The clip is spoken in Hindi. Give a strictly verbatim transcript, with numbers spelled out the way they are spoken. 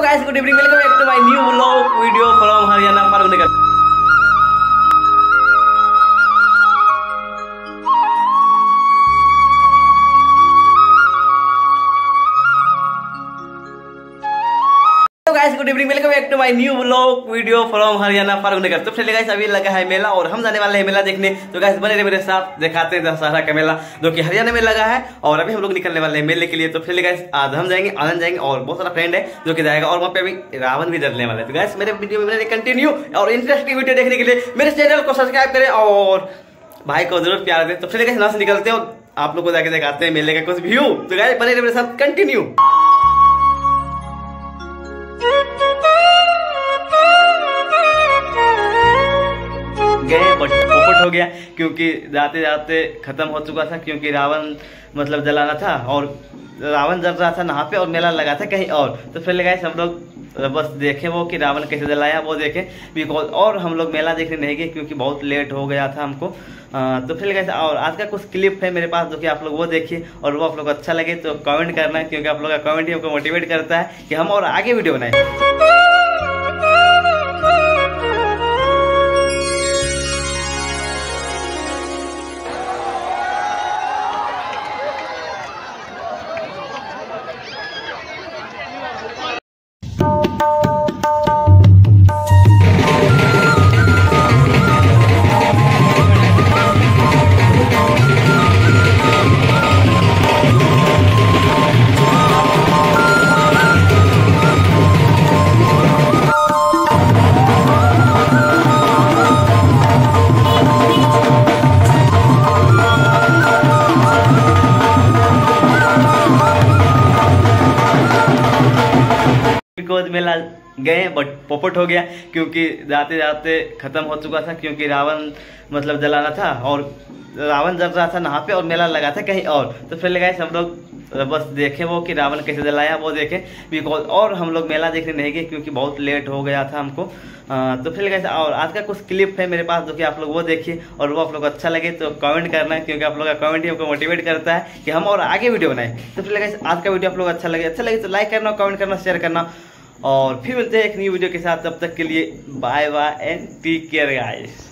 Hello guys, good evening, welcome back to my new vlog video from Haryana फार्मनेकर। Hello guys, good evening, welcome back to my new vlog video from Haryana फार्मनेकर। तो चलिए गाइस, अभी लगा है मेला और हम जाने वाले हैं मेला देखने। तो गाइस बने रहे मेरे साथ, दिखाते हैं दशहरा का मेला जो कि हरियाणा में लगा है और अभी हम लोग निकलने वाले हैं मेले के लिए। तो फिर गाइस आज हम जाएंगे, आनंद जाएंगे और बहुत सारा फ्रेंड है जो कि जाएगा और वहाँ पे अभी रावण भी डरने वाला है। तो गाइस मेरे वीडियो में कंटिन्यू और इंटरेस्टिंग वीडियो देखने के लिए मेरे चैनल को सब्सक्राइब करें और भाई को जरूर प्यार दें। तो फिर गाइस यहाँ से निकलते हो, आप लोग को जाके दिखाते हैं मेले का कुछ व्यू। तो गाइस बने रहे मेरे साथ कंटिन्यू। हो गया क्योंकि जाते जाते खत्म हो चुका था, क्योंकि रावण मतलब जलाना था और रावण जल रहा था नहा पे और मेला लगा था कहीं और। तो फिर लगाए हम लोग बस देखें वो कि रावण कैसे जलाया वो देखें, बिकॉज और हम लोग मेला देखने नहीं गए क्योंकि बहुत लेट हो गया था हमको। आ, तो फिर कैसे और आज का कुछ क्लिप है मेरे पास जो कि आप लोग वो देखिए और वो आप लोग अच्छा लगे तो कमेंट करना है, क्योंकि आप लोग का कमेंट ही हमको मोटिवेट करता है कि हम और आगे वीडियो बनाए। मेला गए बट पोपट हो गया क्योंकि जाते जाते खत्म हो चुका था, क्योंकि रावण मतलब जलाना था और रावण जल रहा था नहा पे और मेला लगा था कहीं और। तो फिर लगाए हम लोग बस देखें वो कि रावण कैसे जलाया वो देखें, बिकॉज और हम लोग मेला देखने नहीं गए क्योंकि बहुत लेट हो गया था हमको। आ, तो फिर लगाए और आज का कुछ क्लिप है मेरे पास जो कि आप लोग वो देखिए और वो आप लोग अच्छा लगे तो कमेंट करना है, क्योंकि आप लोग का कमेंट ही हमको मोटिवेट करता है कि हम और आगे वीडियो बनाए। तो फिर लगाए आज का वीडियो आप लोग अच्छा लगे अच्छा लगे तो लाइक करना, कमेंट करना, शेयर करना और फिर मिलते हैं एक न्यू वीडियो के साथ। तब तक के लिए bye bye and take care guys.